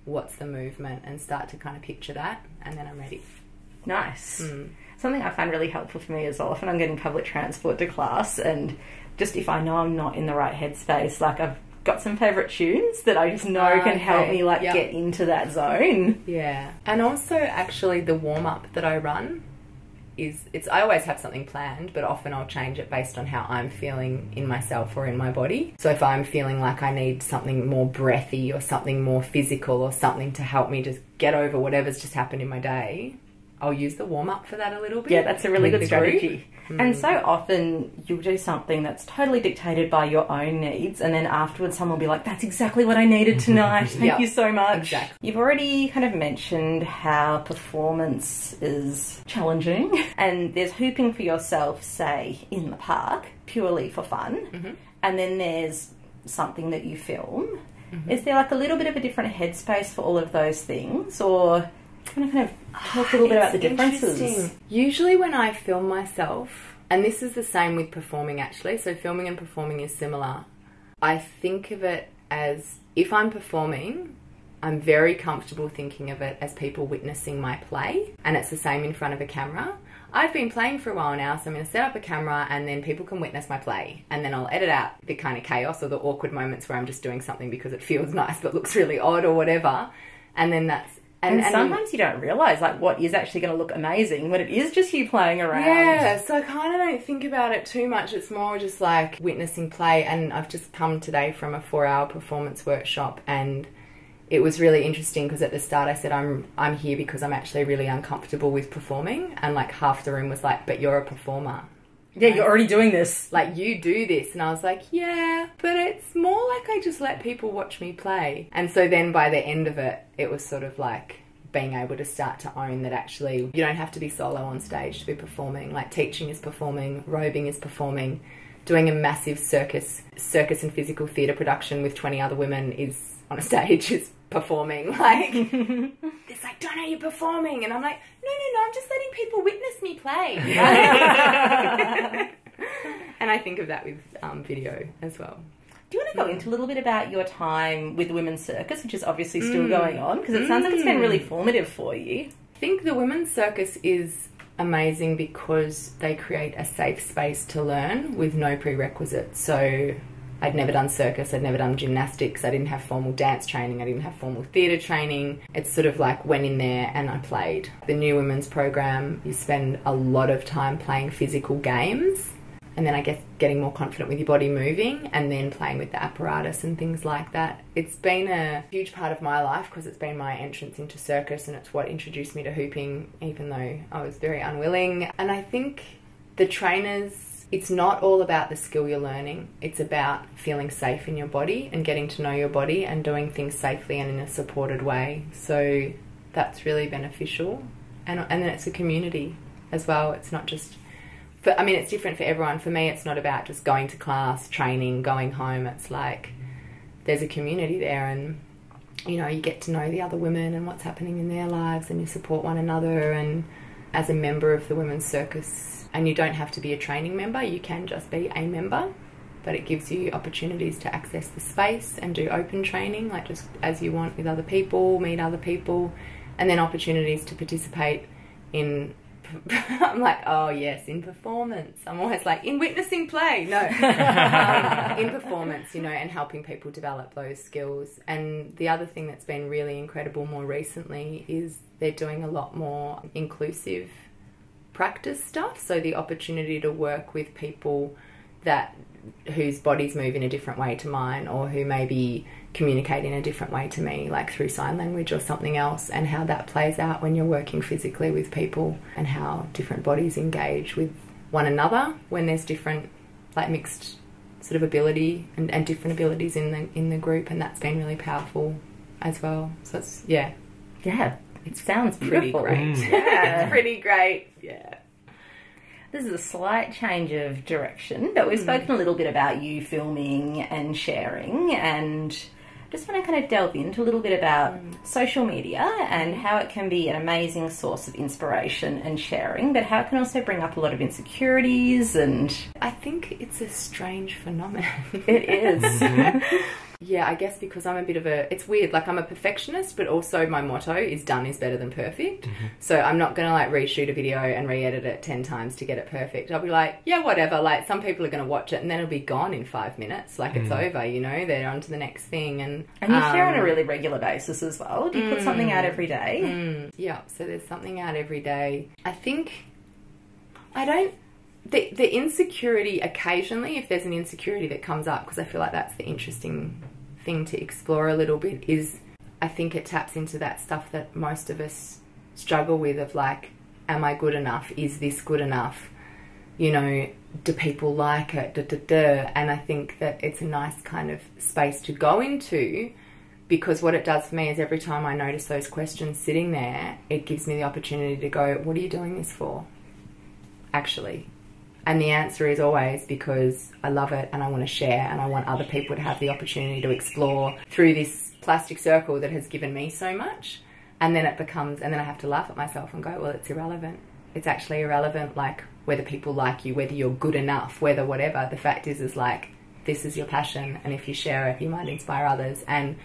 what's the movement, and start to kind of picture that, and then I'm ready. Nice. Something I find really helpful for me is often I'm getting public transport to class, and just if I know I'm not in the right headspace, like I've got some favourite tunes that I just know can help me like get into that zone. Yeah. And also actually the warm-up that I run I always have something planned, but often I'll change it based on how I'm feeling in myself or in my body. So if I'm feeling like I need something more breathy or something more physical or something to help me just get over whatever's just happened in my day, I'll use the warm-up for that a little bit. Yeah, that's a really good strategy. And so often you'll do something that's totally dictated by your own needs, and then afterwards someone will be like, that's exactly what I needed tonight. Thank you so much. Exactly. You've already kind of mentioned how performance is challenging, and there's hooping for yourself, say, in the park, purely for fun, and then there's something that you film. Is there like a little bit of a different headspace for all of those things, or... Kind of talk a little bit about the differences. Usually when I film myself, and this is the same with performing actually, so filming and performing is similar, I think of it as, if I'm performing, I'm very comfortable thinking of it as people witnessing my play, and it's the same in front of a camera. I've been playing for a while now, so I'm going to set up a camera and then people can witness my play, and then I'll edit out the kind of chaos or the awkward moments where I'm just doing something because it feels nice but looks really odd or whatever, and then that's... And sometimes you don't realise, like, what is actually going to look amazing when it is just you playing around. Yeah, so I kind of don't think about it too much. It's more just, like, witnessing play. And I've just come today from a 4-hour performance workshop, and it was really interesting because at the start I said, I'm here because I'm actually really uncomfortable with performing. And, like, half the room was like, but you're a performer. Yeah, you're already doing this. Like, you do this. And I was like, yeah, but it's more like I just let people watch me play. And so then by the end of it, it was sort of like being able to start to own that actually you don't have to be solo on stage to be performing. Like, teaching is performing, robing is performing, doing a massive circus and physical theatre production with 20 other women is on a stage is performing. Like, it's like, Donna, you're performing. And I'm like, no, I'm just letting people witness me play. And I think of that with video as well. Do you want to go into a little bit about your time with the Women's Circus, which is obviously still going on, because it sounds like it's been really formative for you? I think the Women's Circus is amazing because they create a safe space to learn with no prerequisites. So... I'd never done circus, I'd never done gymnastics, I didn't have formal dance training, I didn't have formal theatre training. It's sort of like went in there and I played. The new women's program, you spend a lot of time playing physical games, and then I guess getting more confident with your body moving, and then playing with the apparatus and things like that. It's been a huge part of my life because it's been my entrance into circus, and it's what introduced me to hooping, even though I was very unwilling. And I think the trainers... It's not all about the skill you're learning. It's about feeling safe in your body and getting to know your body and doing things safely and in a supported way. So that's really beneficial. And then it's a community as well. It's not just... I mean, it's different for everyone. For me, it's not about just going to class, training, going home. It's like there's a community there, and, you know, you get to know the other women and what's happening in their lives, and you support one another. And as a member of the Women's Circus... And you don't have to be a training member, you can just be a member, but it gives you opportunities to access the space and do open training, like just as you want with other people, meet other people, and then opportunities to participate in I'm like, oh yes, in performance. I'm always like, in witnessing play, no. In performance, you know, and helping people develop those skills. And the other thing that's been really incredible more recently is they're doing a lot more inclusive practice stuff. So the opportunity to work with people that whose bodies move in a different way to mine, or who maybe communicate in a different way to me, like through sign language or something else, and how that plays out when you're working physically with people, and how different bodies engage with one another when there's different, like, mixed sort of ability and different abilities in the group. And that's been really powerful as well. So it's, yeah, it sounds pretty great. Yeah. It's pretty great. Yeah. This is a slight change of direction, but we've spoken a little bit about you filming and sharing, and just want to kind of delve into a little bit about social media and how it can be an amazing source of inspiration and sharing, but how it can also bring up a lot of insecurities. And I think it's a strange phenomenon. It is. Yeah, I guess because I'm a bit of a... It's weird, like, I'm a perfectionist, but also my motto is done is better than perfect. So I'm not going to, like, reshoot a video and re-edit it 10 times to get it perfect. I'll be like, yeah, whatever. Like, some people are going to watch it and then it'll be gone in 5 minutes. Like, it's over, you know? They're on to the next thing. And you share on a really regular basis as well. Do you put something out every day? Yeah, so there's something out every day. I think... I don't... The insecurity occasionally, if there's an insecurity that comes up, because I feel like that's the interesting thing to explore a little bit, is I think it taps into that stuff that most of us struggle with, of like, am I good enough? Is this good enough? You know, do people like it? And I think that it's a nice kind of space to go into, because what it does for me is every time I notice those questions sitting there, it gives me the opportunity to go, what are you doing this for, actually? And the answer is always because I love it and I want to share, and I want other people to have the opportunity to explore through this plastic circle that has given me so much. And then it becomes, and then I have to laugh at myself and go, well, it's irrelevant. It's actually irrelevant, like, whether people like you, whether you're good enough, whether whatever. The fact is like, this is your passion, and if you share it, you might inspire others. And,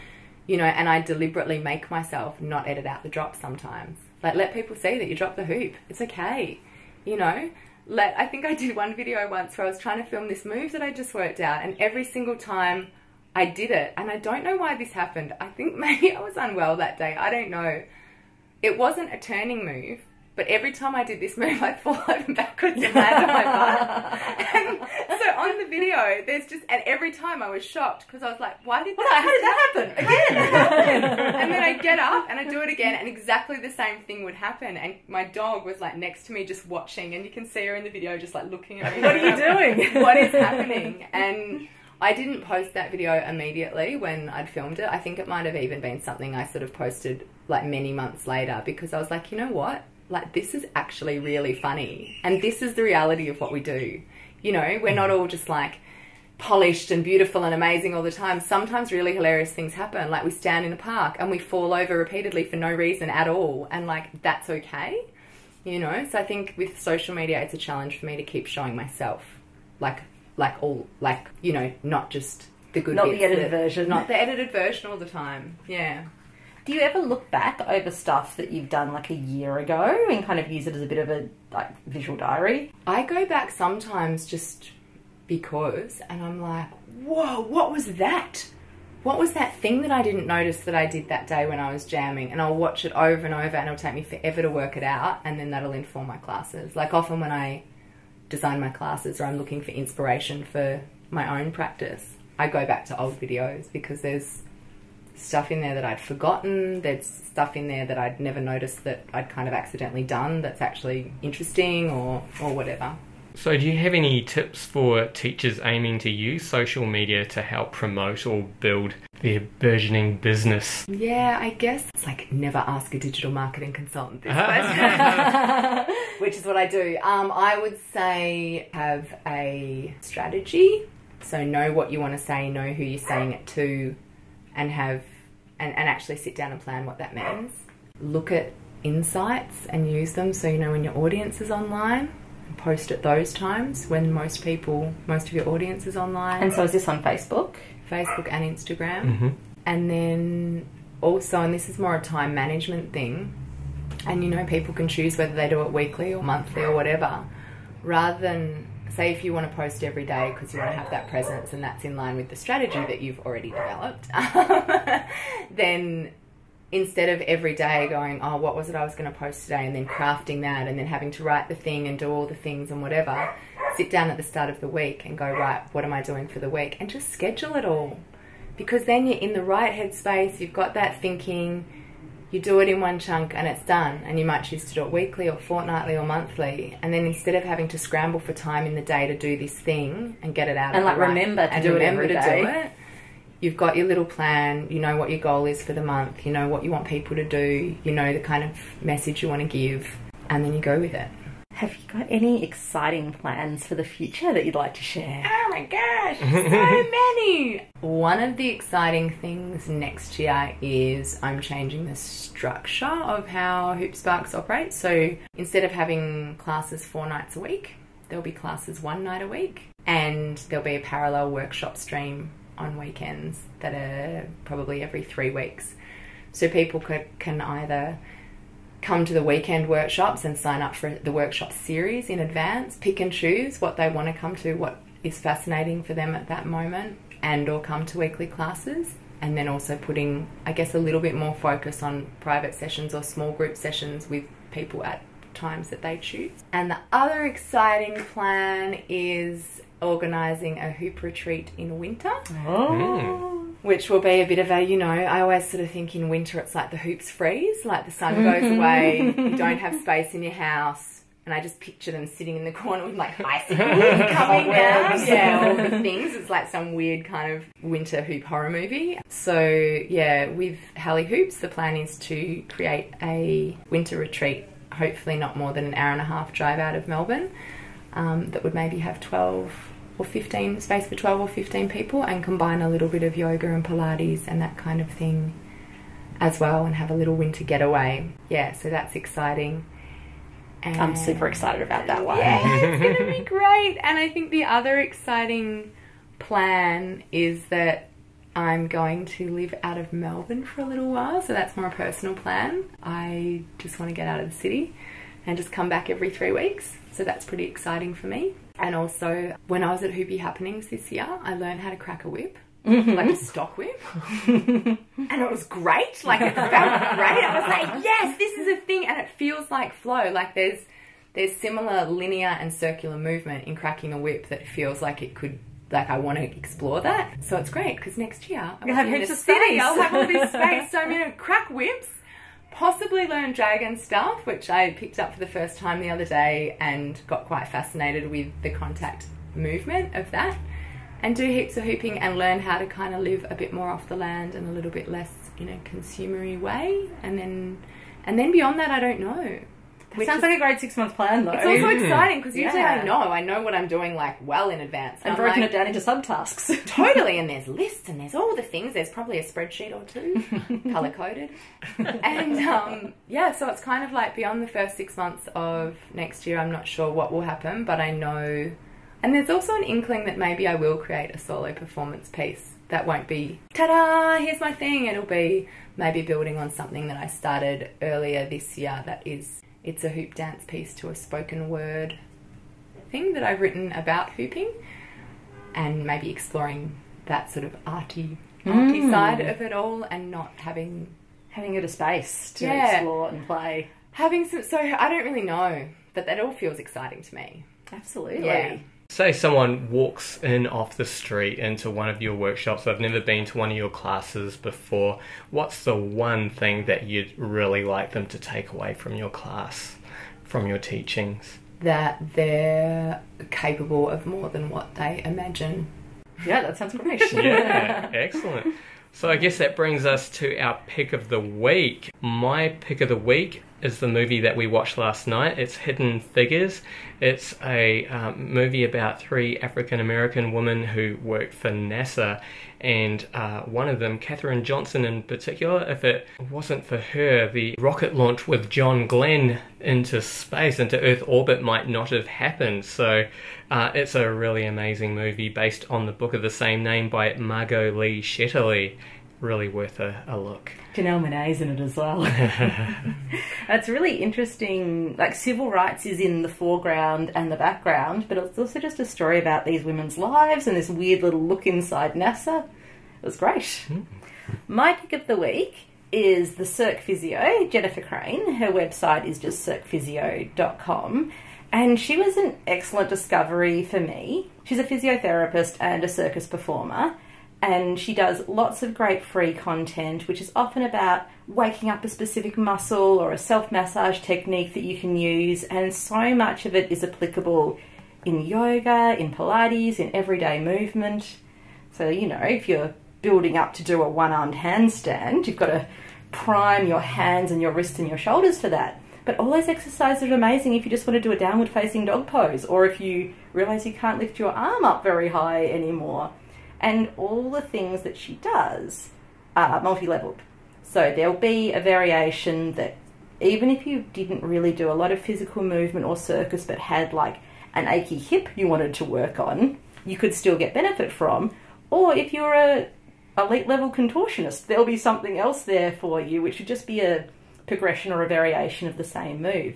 you know, and I deliberately make myself not edit out the drop sometimes. Like, let people see that you dropped the hoop. It's okay, you know? I think I did one video once where I was trying to film this move that I just worked out, and every single time I did it, and I don't know why this happened. I think maybe I was unwell that day. I don't know. It wasn't a turning move, but every time I did this move, I fall over backwards and land on my butt. And so on the video, there's just, and every time I was shocked, because I was like, why did that happen? Again. And then I get up and I do it again, and exactly the same thing would happen. And my dog was, like, next to me just watching, and you can see her in the video just, like, looking at me. What are you doing? What is happening? And I didn't post that video immediately when I'd filmed it. I think it might have even been something I sort of posted, like, many months later, because I was like, you know what? Like, this is actually really funny, and this is the reality of what we do. You know, we're not all just, like, polished and beautiful and amazing all the time. Sometimes really hilarious things happen. Like, we stand in the park and we fall over repeatedly for no reason at all, and, like, that's okay, you know? So I think with social media, it's a challenge for me to keep showing myself, like all, like, you know, not just the good bits. Not the edited version. Not the edited version all the time, yeah. Do you ever look back over stuff that you've done, like, a year ago, and kind of use it as a bit of a, like, visual diary? I go back sometimes just because, and I'm like, whoa, what was that? What was that thing that I didn't notice that I did that day when I was jamming? And I'll watch it over and over, and it'll take me forever to work it out, and then that'll inform my classes. Like, often when I design my classes, or I'm looking for inspiration for my own practice, I go back to old videos, because there's stuff in there that I'd forgotten, there's stuff in there that I'd never noticed that I'd kind of accidentally done that's actually interesting, or whatever. So do you have any tips for teachers aiming to use social media to help promote or build their burgeoning business? Yeah, I guess it's like, never ask a digital marketing consultant this question, which is what I do. I would say have a strategy. So know what you want to say, know who you're saying it to, and have and actually sit down and plan what that means. Look at insights and use them. So, you know, when your audience is online, post at those times when most of your audience is online. And so is this on Facebook? Facebook and Instagram. And then also, and this is more a time management thing, And, you know, people can choose whether they do it weekly or monthly or whatever, rather than, say, if you want to post every day because you want to have that presence and that's in line with the strategy that you've already developed, then instead of every day going, oh, what was it I was going to post today, and then crafting that and then having to write the thing and do all the things and whatever, sit down at the start of the week and go, right, what am I doing for the week? And just schedule it all, because then you're in the right headspace, you've got that thinking, you do it in one chunk and it's done. And you might choose to do it weekly or fortnightly or monthly, and then instead of having to scramble for time in the day to do this thing and get it out and remember to do it every day, you've got your little plan, you know what your goal is for the month, you know what you want people to do, you know the kind of message you want to give, and then you go with it. Have you got any exciting plans for the future that you'd like to share? Oh my gosh, so many! One of the exciting things next year is I'm changing the structure of how HoopSparks operates. So instead of having classes 4 nights a week, there'll be classes 1 night a week, and there'll be a parallel workshop stream on weekends that are probably every 3 weeks. So people can either come to the weekend workshops and sign up for the workshop series in advance, pick and choose what they want to come to, what is fascinating for them at that moment, and or come to weekly classes, and then also putting, I guess, a little bit more focus on private sessions or small group sessions with people at times that they choose. And the other exciting plan is organising a hoop retreat in winter. Oh. Which will be a bit of a, you know, I always sort of think in winter it's like the hoops freeze, like the sun goes away, you don't have space in your house, and I just picture them sitting in the corner with like icicles coming down, yeah, all the things. It's like some weird kind of winter hoop horror movie. So yeah, with Hallie Hoops, the plan is to create a winter retreat, hopefully not more than an hour-and-a-half drive out of Melbourne, that would maybe have 12 or 15, space for 12 or 15 people, and combine a little bit of yoga and Pilates and that kind of thing as well, and have a little winter getaway. Yeah, so that's exciting. And I'm super excited about that one. Yeah, it's going to be great. And I think the other exciting plan is that I'm going to live out of Melbourne for a little while, so that's more a personal plan. I just want to get out of the city and just come back every 3 weeks, so that's pretty exciting for me. And also, when I was at Hoopie Happenings this year, I learned how to crack a whip, like a stock whip. And it was great, like it felt great. I was like, yes, this is a thing, and it feels like flow. Like there's similar linear and circular movement in cracking a whip that feels like it could, like I want to explore that. So it's great, because next year I'll have heaps of space. I'll have all this space, so I'm going to crack whips. Possibly learn dragon stuff, which I picked up for the first time the other day and got quite fascinated with the contact movement of that, and do heaps of hooping and learn how to kind of live a bit more off the land and a little bit less in a consumery way, and then beyond that I don't know. Which sounds like a great 6 month plan though. It's also exciting because usually I know what I'm doing like well in advance. I've broken it down into subtasks. Totally, and there's lists and there's all the things. There's probably a spreadsheet or two, colour coded. And yeah, so it's kind of like beyond the first 6 months of next year, I'm not sure what will happen, but I know. And there's also an inkling that maybe I will create a solo performance piece that won't be, ta-da, here's my thing. It'll be maybe building on something that I started earlier this year that is, it's a hoop dance piece to a spoken word thing that I've written about hooping, and maybe exploring that sort of arty side of it all, and not having it a space to explore and play. So I don't really know, but that all feels exciting to me. Absolutely. Yeah. Say someone walks in off the street into one of your workshops, they've never been to one of your classes before, what's the one thing that you'd really like them to take away from your class, from your teachings? That they're capable of more than what they imagine. Yeah, that sounds great. Yeah, excellent. So I guess that brings us to our pick of the week. My pick of the week is the movie that we watched last night. It's Hidden Figures. It's a movie about 3 African-American women who worked for NASA, and one of them, Katherine Johnson in particular, if it wasn't for her, the rocket launch with John Glenn into space, into Earth orbit, might not have happened. So it's a really amazing movie based on the book of the same name by Margot Lee Shetterly. really worth a look. Janelle Monáe's in it as well. It's really interesting. Like, civil rights is in the foreground and the background, but it's also just a story about these women's lives and this weird little look inside NASA. It was great. Mm. My pick of the week is the Cirque Physio, Jennifer Crane. Her website is just cirquephysio.com. And she was an excellent discovery for me. She's a physiotherapist and a circus performer. And she does lots of great free content, which is often about waking up a specific muscle or a self-massage technique that you can use. And so much of it is applicable in yoga, in Pilates, in everyday movement. So, you know, if you're building up to do a one-armed handstand, you've got to prime your hands and your wrists and your shoulders for that. But all those exercises are amazing if you just want to do a downward facing dog pose, or if you realize you can't lift your arm up very high anymore. And all the things that she does are multi-leveled. So there'll be a variation that even if you didn't really do a lot of physical movement or circus but had like an achy hip you wanted to work on, you could still get benefit from. Or if you're a elite level contortionist, there'll be something else there for you, which would just be a progression or a variation of the same move.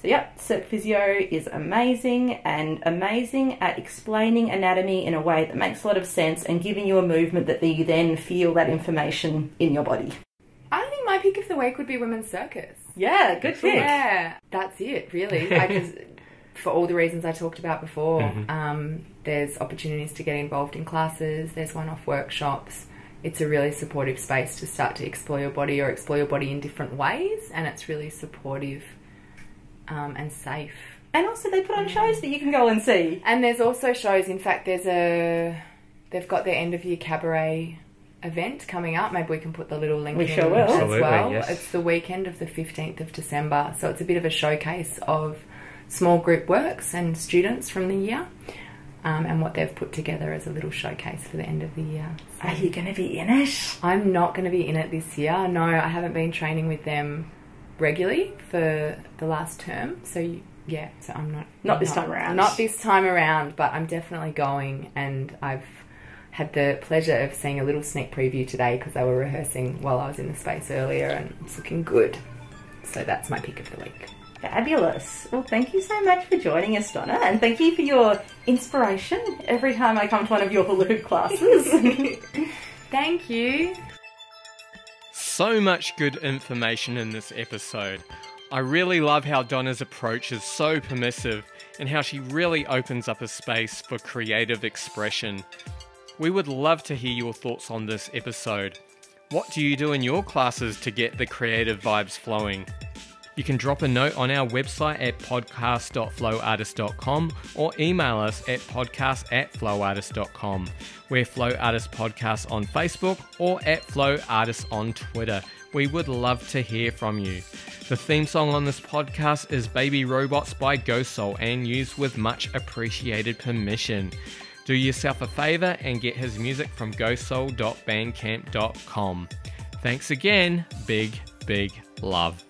So yep, Cirque Physio is amazing, and amazing at explaining anatomy in a way that makes a lot of sense and giving you a movement that you then feel that information in your body. I think my pick of the week would be Women's Circus. Yeah, good pick. Yeah, that's it really. I just, for all the reasons I talked about before, there's opportunities to get involved in classes, there's one-off workshops. It's a really supportive space to start to explore your body or explore your body in different ways, and it's really supportive and safe. And also they put on shows that you can go and see. And there's also shows. In fact, they've got their end-of-year cabaret event coming up. Maybe we can put the little link in as well. Yes. It's the weekend of the 15th of December, so it's a bit of a showcase of small group works and students from the year. And what they've put together as a little showcase for the end of the year. So, are you going to be in it? I'm not going to be in it this year. No, I haven't been training with them regularly for the last term. So, yeah, so I'm not this time around. Not this time around, but I'm definitely going, and I've had the pleasure of seeing a little sneak preview today because they were rehearsing while I was in the space earlier, and it's looking good. So that's my pick of the week. Fabulous. Well, thank you so much for joining us, Donna, and thank you for your inspiration every time I come to one of your balloon classes. Thank you. So much good information in this episode. I really love how Donna's approach is so permissive and how she really opens up a space for creative expression. We would love to hear your thoughts on this episode. What do you do in your classes to get the creative vibes flowing? You can drop a note on our website at podcast.flowartist.com or email us at podcast@flowartist.com. We're Flow Artist Podcast on Facebook or at Flow Artist on Twitter. We would love to hear from you. The theme song on this podcast is Baby Robots by Ghost Soul and used with much appreciated permission. Do yourself a favour and get his music from ghostsoul.bandcamp.com. Thanks again. Big, big love.